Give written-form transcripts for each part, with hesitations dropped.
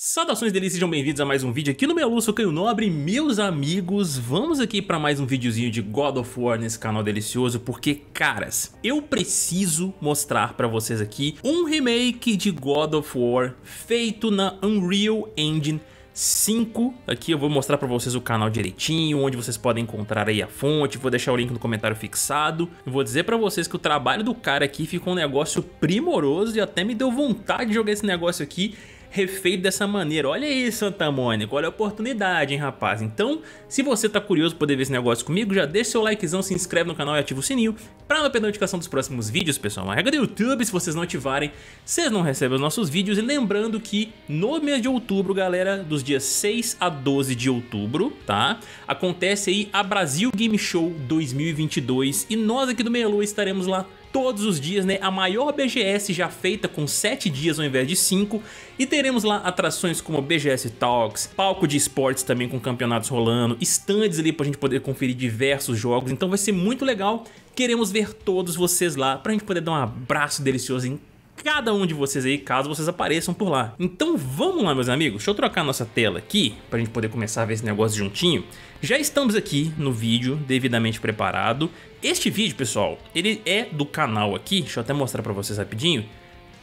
Saudações delícias, sejam bem-vindos a mais um vídeo aqui no Meia-Lua, sou Caio Nobre. Meus amigos, vamos aqui para mais um videozinho de God of War nesse canal delicioso, porque, caras, eu preciso mostrar para vocês aqui um remake de God of War feito na Unreal Engine 5. Aqui eu vou mostrar para vocês o canal direitinho, onde vocês podem encontrar aí a fonte, vou deixar o link no comentário fixado. Eu vou dizer para vocês que o trabalho do cara aqui ficou um negócio primoroso e até me deu vontade de jogar esse negócio aqui refeito dessa maneira. Olha aí, Santa Mônica, olha a oportunidade, hein, rapaz. Então, se você tá curioso pra poder ver esse negócio comigo, já deixa seu likezão, se inscreve no canal e ativa o sininho pra não perder a notificação dos próximos vídeos, pessoal. Uma regra do YouTube, se vocês não ativarem, vocês não recebem os nossos vídeos. E lembrando que no mês de outubro, galera, dos dias 6 a 12 de outubro, tá? Acontece aí a Brasil Game Show 2022 e nós aqui do Meia-Lua estaremos lá todos os dias, né? A maior BGS já feita, com 7 dias ao invés de 5, e teremos lá atrações como BGS Talks, palco de esportes também com campeonatos rolando, stands ali pra gente poder conferir diversos jogos. Então vai ser muito legal, queremos ver todos vocês lá pra gente poder dar um abraço delicioso em cada um de vocês aí, caso vocês apareçam por lá. Então vamos lá, meus amigos, deixa eu trocar nossa tela aqui pra gente poder começar a ver esse negócio juntinho. Já estamos aqui no vídeo devidamente preparado. Este vídeo, pessoal, ele é do canal aqui, deixa eu até mostrar pra vocês rapidinho,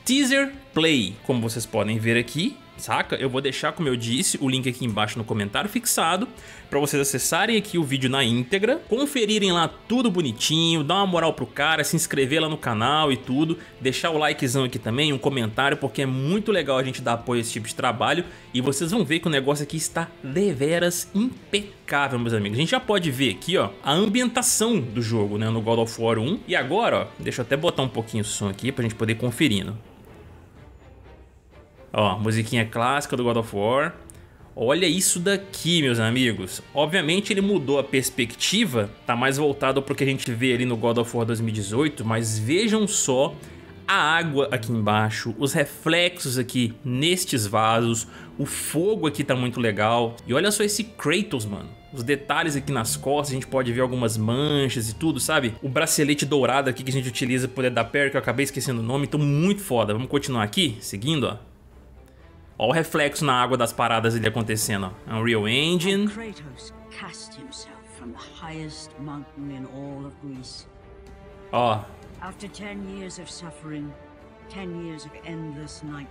Teaser Play, como vocês podem ver aqui, saca? Eu vou deixar, como eu disse, o link aqui embaixo no comentário fixado pra vocês acessarem aqui o vídeo na íntegra, conferirem lá tudo bonitinho, dar uma moral pro cara, se inscrever lá no canal e tudo, deixar o likezão aqui também, um comentário, porque é muito legal a gente dar apoio a esse tipo de trabalho. E vocês vão ver que o negócio aqui está deveras impecável, meus amigos. A gente já pode ver aqui, ó, a ambientação do jogo, né, no God of War 1. E agora, ó, deixa eu até botar um pouquinho o som aqui pra gente poder conferindo. Ó, musiquinha clássica do God of War. Olha isso daqui, meus amigos. Obviamente ele mudou a perspectiva, tá mais voltado pro que a gente vê ali no God of War 2018, mas vejam só a água aqui embaixo, os reflexos aqui nestes vasos, o fogo aqui tá muito legal. E olha só esse Kratos, mano. Os detalhes aqui nas costas, a gente pode ver algumas manchas e tudo, sabe? O bracelete dourado aqui que a gente utiliza pra poder dar parry, que eu acabei esquecendo o nome, então muito foda. Vamos continuar aqui, seguindo, ó. Olha o reflexo na água das paradas ali acontecendo, ó. Unreal Engine. Ó.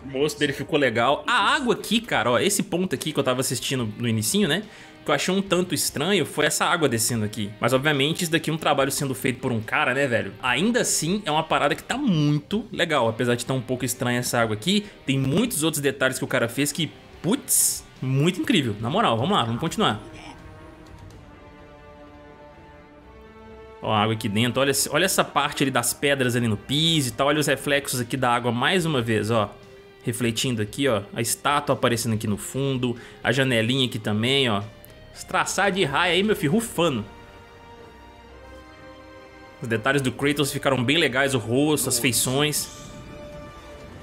O rosto dele ficou legal. A água aqui, cara, ó, esse ponto aqui que eu tava assistindo no inicinho, né, que eu achei um tanto estranho, foi essa água descendo aqui. Mas obviamente isso daqui é um trabalho sendo feito por um cara, né, velho? Ainda assim é uma parada que tá muito legal, apesar de estar um pouco estranha essa água aqui. Tem muitos outros detalhes que o cara fez que, putz, muito incrível. Na moral, vamos lá, vamos continuar. Ó, a água aqui dentro, olha essa parte ali das pedras ali no piso e tal. Olha os reflexos aqui da água mais uma vez, ó, refletindo aqui, ó. A estátua aparecendo aqui no fundo, a janelinha aqui também, ó. Traçar de raia aí, meu filho, rufando. Os detalhes do Kratos ficaram bem legais, o rosto, as feições.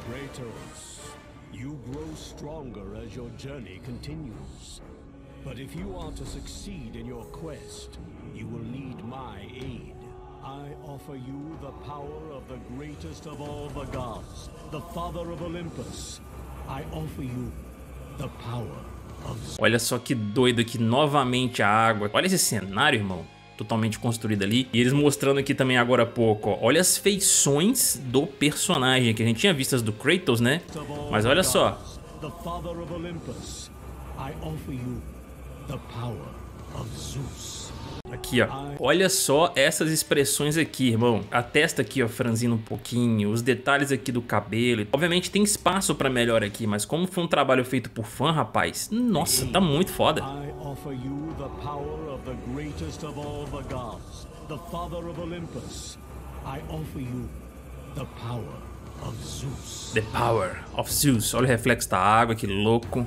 Kratos, you grow stronger as your journey continues. But if you are to succeed in your quest, you will need my aid. I offer you the power of the greatest of all the gods, the father of Olympus. I offer you the power. Olha só que doido aqui, novamente a água. Olha esse cenário, irmão, totalmente construído ali. E eles mostrando aqui também agora há pouco, ó. Olha as feições do personagem, que a gente tinha visto as do Kratos, né? Mas olha só. Aqui, ó. Olha só essas expressões aqui, irmão. A testa aqui, ó, franzindo um pouquinho. Os detalhes aqui do cabelo. Obviamente tem espaço pra melhor aqui, mas como foi um trabalho feito por fã, rapaz, nossa, tá muito foda. The power of Zeus. Olha o reflexo da água, que louco.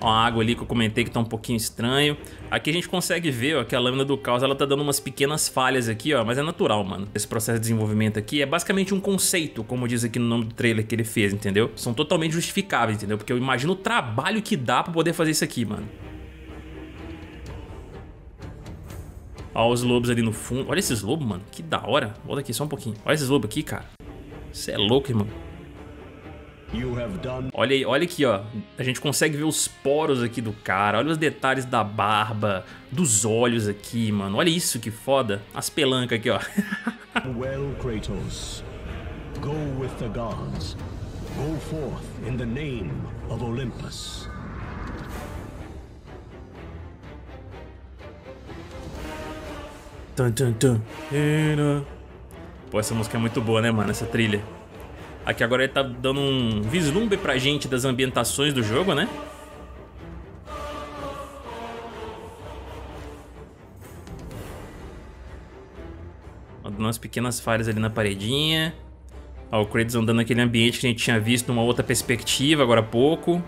Ó, a água ali que eu comentei que tá um pouquinho estranho. Aqui a gente consegue ver, ó, que a lâmina do caos, ela tá dando umas pequenas falhas aqui, ó. Mas é natural, mano. Esse processo de desenvolvimento aqui é basicamente um conceito, como diz aqui no nome do trailer que ele fez, entendeu? São totalmente justificáveis, entendeu? Porque eu imagino o trabalho que dá pra poder fazer isso aqui, mano. Ó, os lobos ali no fundo. Olha esses lobos, mano. Que da hora. Volta aqui só um pouquinho. Olha esses lobos aqui, cara. Você é louco, irmão. Olha aí, olha aqui, ó. A gente consegue ver os poros aqui do cara. Olha os detalhes da barba, dos olhos aqui, mano. Olha isso, que foda. As pelancas aqui, ó. Well, Kratos, go with the gods. Go forth in the name of Olympus. Tum, tum, tum. Pô, essa música é muito boa, né, mano? Essa trilha. Aqui agora ele tá dando um vislumbre pra gente das ambientações do jogo, né? Umas pequenas falhas ali na paredinha. Ó, o Kratos andando naquele ambiente que a gente tinha visto numa outra perspectiva agora há pouco.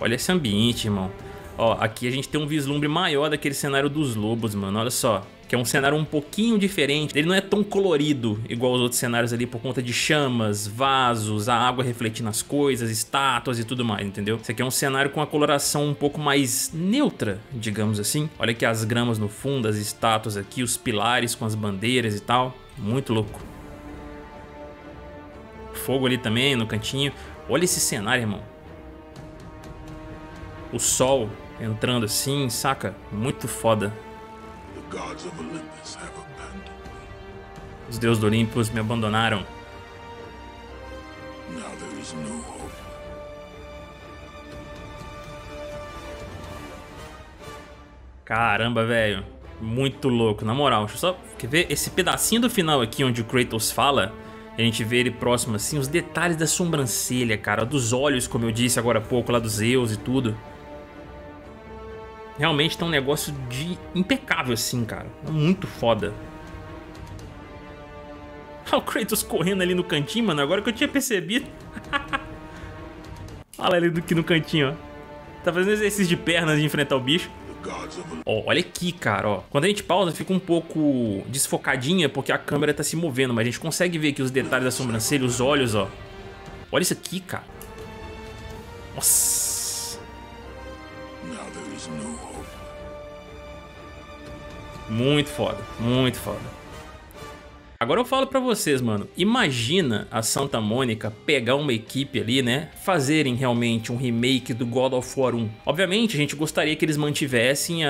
Olha esse ambiente, irmão. Ó, aqui a gente tem um vislumbre maior daquele cenário dos lobos, mano. Olha só. Que é um cenário um pouquinho diferente. Ele não é tão colorido igual os outros cenários ali por conta de chamas, vasos, a água refletindo as coisas, estátuas e tudo mais, entendeu? Esse aqui é um cenário com a coloração um pouco mais neutra, digamos assim. Olha aqui as gramas no fundo, as estátuas aqui, os pilares com as bandeiras e tal. Muito louco. Fogo ali também no cantinho. Olha esse cenário, irmão. O sol entrando assim, saca? Muito foda. Os deuses do Olympus me abandonaram. Caramba, velho. Muito louco, na moral. Deixa eu só ver esse pedacinho do final aqui onde o Kratos fala. A gente vê ele próximo assim, os detalhes da sobrancelha, cara. Dos olhos, como eu disse agora há pouco, lá do Zeus e tudo. Realmente tá um negócio de impecável assim, cara. Muito foda. Olha o Kratos correndo ali no cantinho, mano. Agora que eu tinha percebido. Olha ele aqui no cantinho, ó. Tá fazendo exercício de pernas de enfrentar o bicho. Ó, olha aqui, cara, ó. Quando a gente pausa, fica um pouco desfocadinha porque a câmera tá se movendo. Mas a gente consegue ver aqui os detalhes da sobrancelha, os olhos, ó. Olha isso aqui, cara. Nossa. Muito foda, muito foda. Agora eu falo pra vocês, mano. Imagina a Santa Mônica pegar uma equipe ali, né? Fazerem realmente um remake do God of War 1. Obviamente, a gente gostaria que eles mantivessem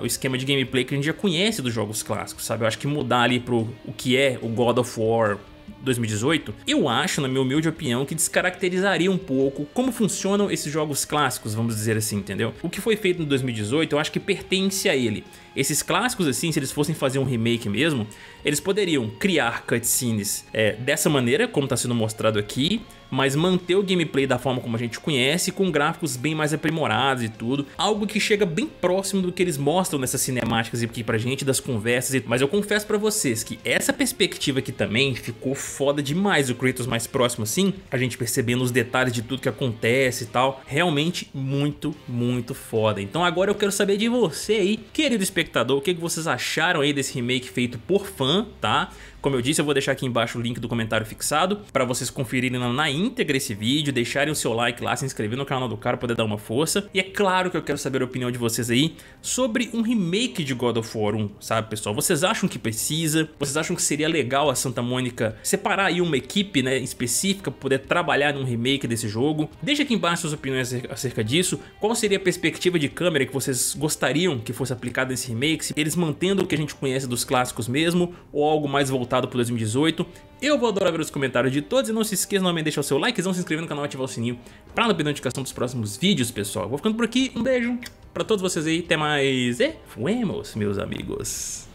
o esquema de gameplay que a gente já conhece dos jogos clássicos, sabe? Eu acho que mudar ali pro o que é o God of War 2018, eu acho, na minha humilde opinião, que descaracterizaria um pouco como funcionam esses jogos clássicos, vamos dizer assim, entendeu? O que foi feito em 2018, eu acho que pertence a ele. Esses clássicos, assim, se eles fossem fazer um remake mesmo, eles poderiam criar cutscenes dessa maneira, como está sendo mostrado aqui, mas manter o gameplay da forma como a gente conhece, com gráficos bem mais aprimorados e tudo. Algo que chega bem próximo do que eles mostram nessas cinemáticas aqui pra gente, das conversas. Mas eu confesso pra vocês que essa perspectiva aqui também ficou foda demais. O Kratos mais próximo assim, a gente percebendo os detalhes de tudo que acontece e tal. Realmente muito, muito foda. Então agora eu quero saber de você aí, querido espectador, o que vocês acharam aí desse remake feito por fã, tá? Como eu disse, eu vou deixar aqui embaixo o link do comentário fixado para vocês conferirem na íntegra esse vídeo, deixarem o seu like lá, se inscrever no canal do cara, poder dar uma força. E é claro que eu quero saber a opinião de vocês aí sobre um remake de God of War 1, sabe, pessoal? Vocês acham que precisa? Vocês acham que seria legal a Santa Mônica separar aí uma equipe, né, específica para poder trabalhar num remake desse jogo? Deixa aqui embaixo suas opiniões acerca disso. Qual seria a perspectiva de câmera que vocês gostariam que fosse aplicada nesse remake? Se eles mantendo o que a gente conhece dos clássicos mesmo ou algo mais voltado para 2018, eu vou adorar ver os comentários de todos. E não se esqueça novamente de deixar o seu likezão, se inscrever no canal e ativar o sininho para não perder a notificação dos próximos vídeos, pessoal. Vou ficando por aqui, um beijo para todos vocês aí, até mais e fuemos, meus amigos.